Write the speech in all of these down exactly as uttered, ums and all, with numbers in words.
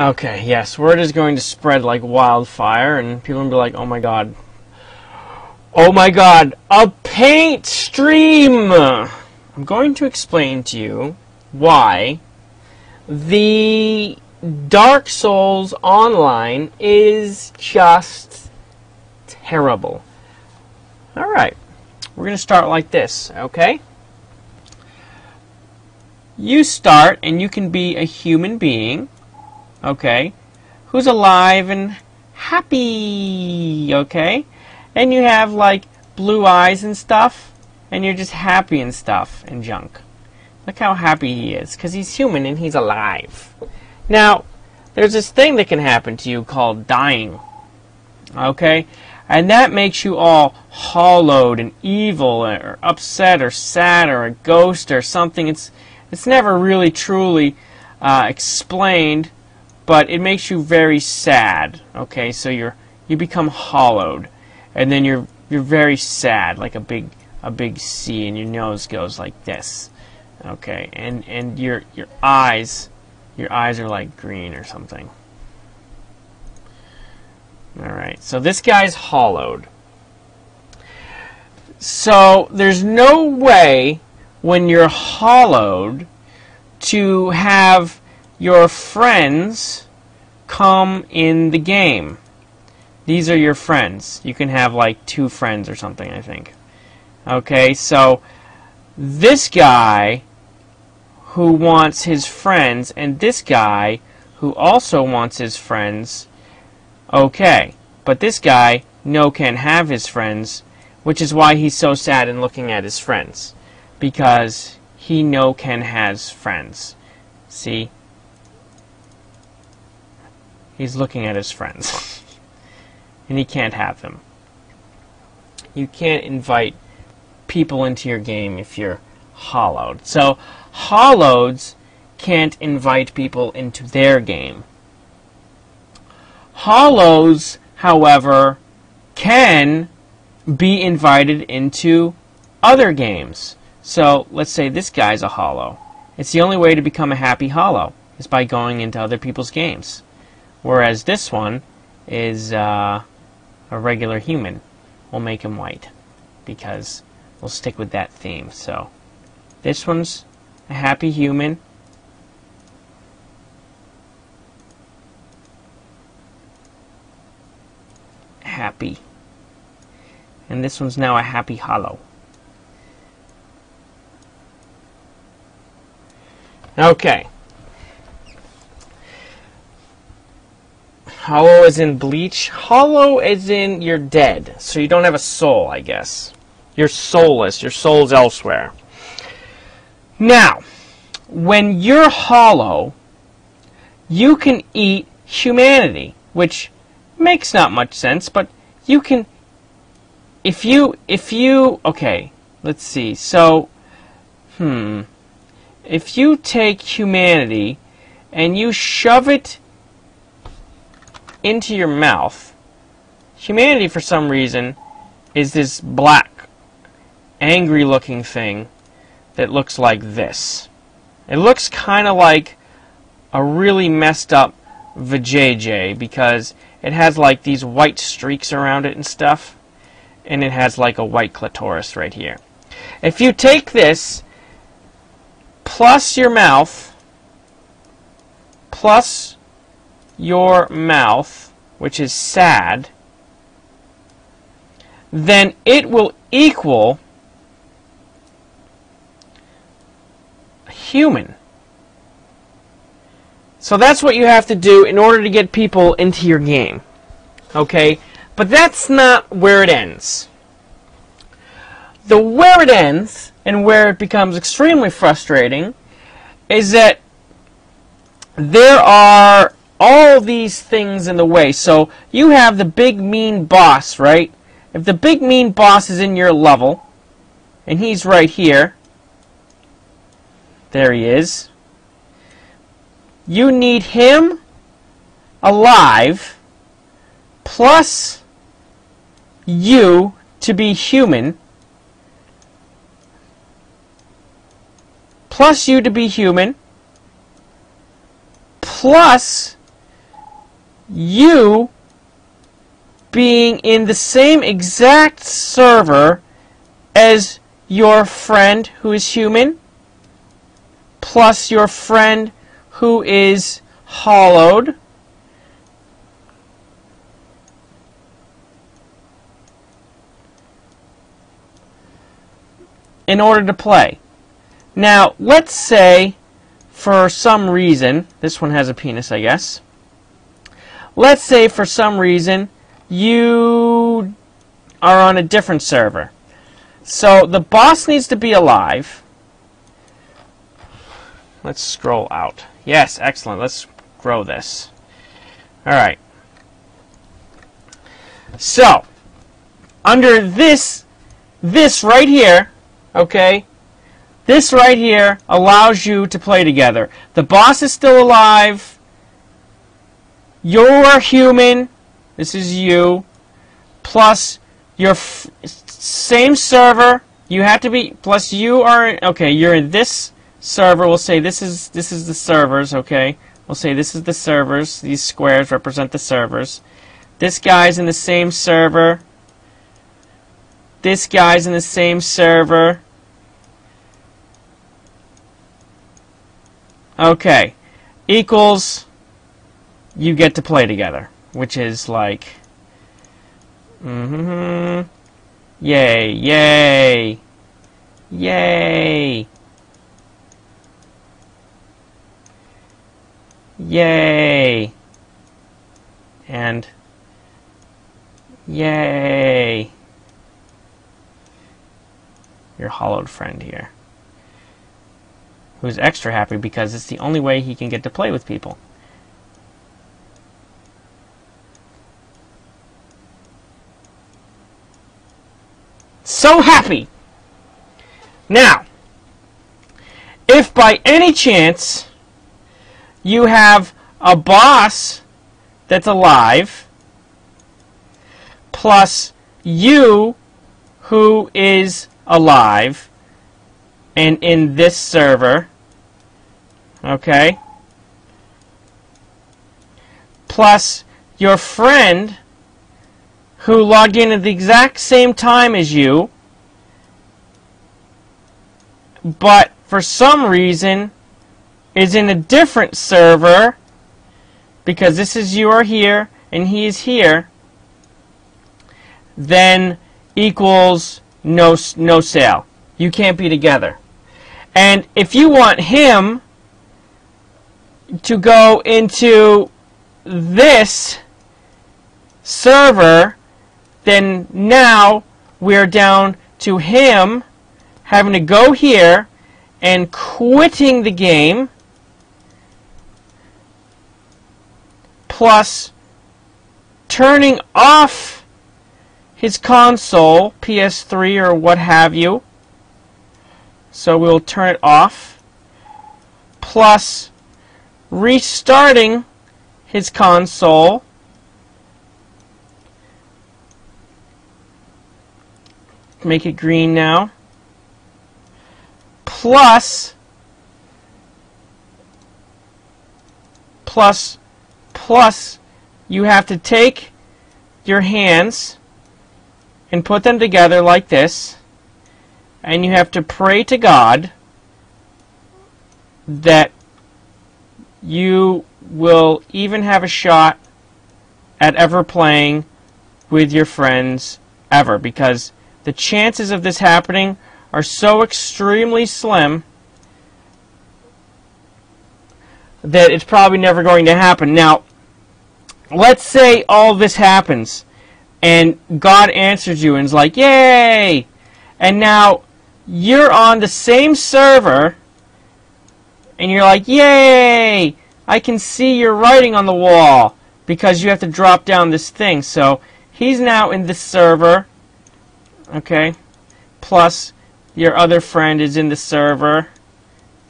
Okay, yes, word is going to spread like wildfire, and people will be like, oh my god. Oh my god, a paint stream! I'm going to explain to you why the Dark Souls Online is just terrible. Alright, we're going to start like this, okay? You start, and you can be a human being, okay, who's alive and happy, okay? And you have, like, blue eyes and stuff, and you're just happy and stuff and junk. Look how happy he is, because he's human and he's alive. Now, there's this thing that can happen to you called dying, okay? And that makes you all hollowed and evil or upset or sad or a ghost or something. It's, it's never really truly uh, explained, but it makes you very sad, okay? So you're, you become hollowed, and then you're, you're very sad, like a big, a big C, and your nose goes like this, okay? And, and your, your eyes... your eyes are like green or something. Alright, so this guy's hollowed. So there's no way when you're hollowed to have your friends come in the game. These are your friends. You can have like two friends or something, I think. Okay, so this guy who wants his friends, and this guy who also wants his friends, okay. But this guy, no, can't have his friends, which is why he's so sad and looking at his friends. Because he no can has friends. See? He's looking at his friends. And he can't have them. You can't invite people into your game if you're hollowed. So, holloweds can't invite people into their game. Hollows, however, can be invited into other games. So, let's say this guy's a hollow. It's the only way to become a happy hollow, is by going into other people's games. Whereas this one is uh, a regular human. We'll make him white, because we'll stick with that theme. So, this one's a happy human. Happy. And this one's now a happy hollow. Okay. Hollow as in bleach. Hollow as in you're dead. So you don't have a soul, I guess. You're soulless. Your soul's elsewhere. Now, when you're hollow, you can eat humanity, which makes not much sense, but you can, if you, if you, okay, let's see, so, hmm, if you take humanity and you shove it into your mouth, humanity for some reason is this black, angry looking thing that looks like this. It looks kind of like a really messed up vajayjay because it has like these white streaks around it and stuff, and it has like a white clitoris right here. If you take this plus your mouth plus your mouth, which is sad, then it will equal human. So that's what you have to do in order to get people into your game. Okay? But that's not where it ends. The where it ends, and where it becomes extremely frustrating, is that there are all these things in the way. So you have the big mean boss, right? If the big mean boss is in your level, and he's right here, there he is. You need him alive plus you to be human plus you to be human plus you being in the same exact server as your friend who is human, plus your friend who is hollowed, in order to play. Now, let's say, for some reason, this one has a penis, I guess. Let's say, for some reason, you are on a different server. So, the boss needs to be alive. Let's scroll out. Yes, excellent. Let's grow this. Alright. So, under this, this right here, okay, this right here allows you to play together. The boss is still alive. You're human. This is you. Plus, your f same server. You have to be. Plus, you are. In, okay, you're in this server. We'll say this is this is the servers. Okay, we'll say this is the servers. These squares represent the servers. This guy's in the same server. This guy's in the same server. Okay, equals you get to play together, which is like, mm-hmm, yay, yay, yay, yay, and yay, your hollowed friend here, who's extra happy because it's the only way he can get to play with people. So happy! Now, if by any chance you have a boss that's alive, plus you who is alive, and in this server, okay, plus your friend who logged in at the exact same time as you, but for some reason is in a different server, because this is you are here and he is here, then equals no no sale. You can't be together. And if you want him to go into this server, then now we're down to him having to go here and quitting the game, plus turning off his console, P S three or what have you. So we'll turn it off, plus restarting his console, make it green now, plus plus plus you have to take your hands and put them together like this, and you have to pray to God that you will even have a shot at ever playing with your friends ever, because the chances of this happening are so extremely slim that it's probably never going to happen. Now, let's say all this happens and God answers you and is like, yay! And now you're on the same server, and you're like, yay, I can see your writing on the wall, because you have to drop down this thing. So he's now in this server, okay, plus your other friend is in the server.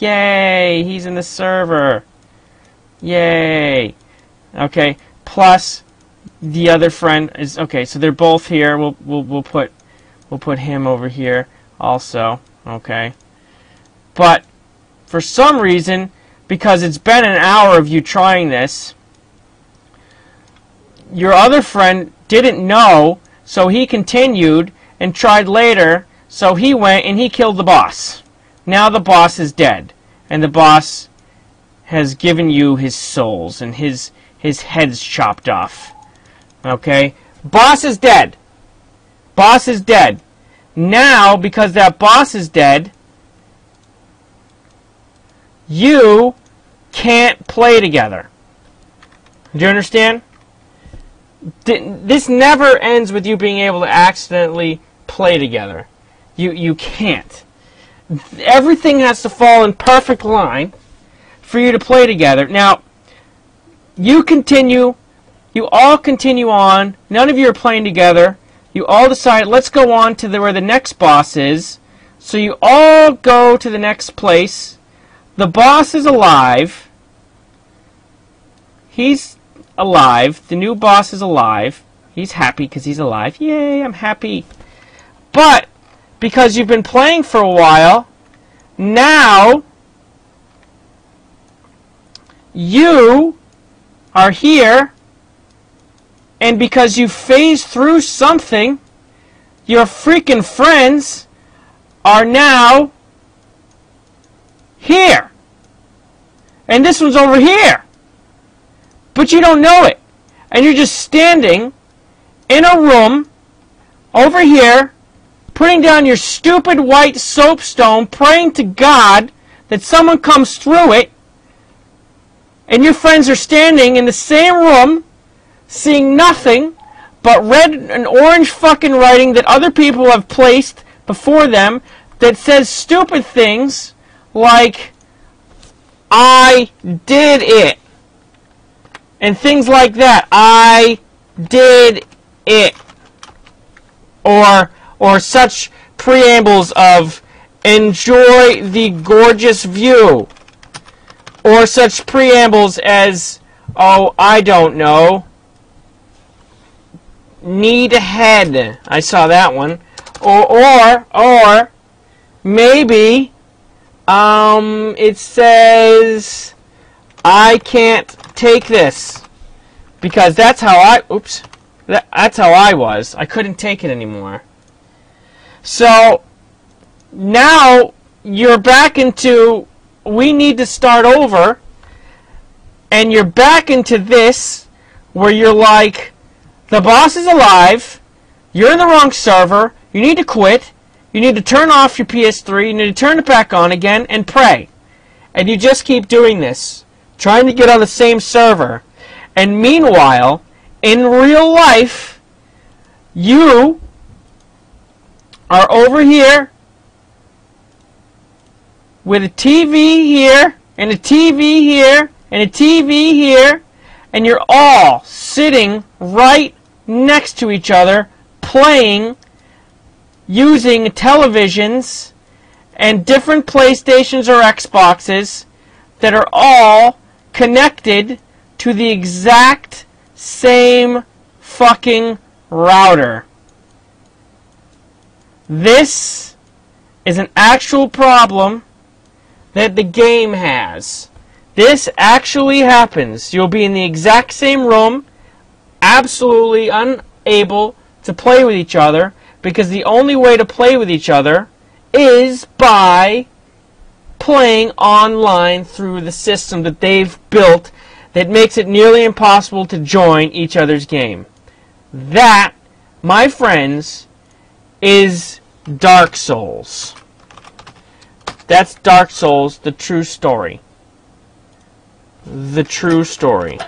Yay, he's in the server. Yay. Okay, plus the other friend is, okay, so they're both here. We'll, we'll, we'll put, we'll put him over here also, okay. But for some reason, because it's been an hour of you trying this, your other friend didn't know, so he continued and tried later, so he went and he killed the boss. Now the boss is dead, and the boss has given you his souls, and his his head's chopped off. Okay? Boss is dead. Boss is dead. Now, because that boss is dead, you can't play together. Do you understand? This never ends with you being able to accidentally play together. You, you can't. Everything has to fall in perfect line for you to play together. Now, you continue, you all continue on, none of you are playing together, you all decide, let's go on to the, where the next boss is, so you all go to the next place, the boss is alive, he's alive, the new boss is alive, he's happy because he's alive, yay, I'm happy, but because you've been playing for a while, now you are here, and because you phased through something, your freaking friends are now here. And this one's over here. But you don't know it. And you're just standing in a room over here, putting down your stupid white soapstone, praying to God that someone comes through it, and your friends are standing in the same room, seeing nothing but red and orange fucking writing that other people have placed before them that says stupid things like, I did it, and things like that. I did it. Or... or such preambles of enjoy the gorgeous view, or such preambles as, oh, I don't know, need head, I saw that one, or, or, or maybe um, it says, I can't take this, because that's how I, oops, that, that's how I was, I couldn't take it anymore. So, now you're back into, we need to start over, and you're back into this, where you're like, the boss is alive, you're in the wrong server, you need to quit, you need to turn off your P S three, you need to turn it back on again, and pray. And you just keep doing this, trying to get on the same server. And meanwhile, in real life, you are over here with a T V here and a T V here and a T V here, and you're all sitting right next to each other playing using televisions and different PlayStations or Xboxes that are all connected to the exact same fucking router. This is an actual problem that the game has. This actually happens. You'll be in the exact same room, absolutely unable to play with each other, because the only way to play with each other is by playing online through the system that they've built that makes it nearly impossible to join each other's game. That, my friends, is Dark Souls. That's Dark Souls, the true story. The true story.